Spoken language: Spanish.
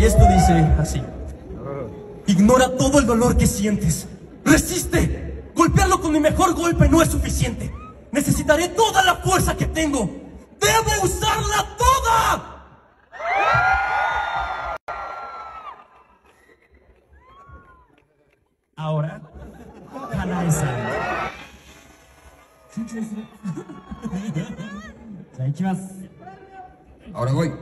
Y esto dice así: ignora todo el dolor que sientes. ¡Resiste! Golpearlo con mi mejor golpe no es suficiente. Necesitaré toda la fuerza que tengo. ¡Debo usarla toda! Ahora, Hanae-san. Ahora voy.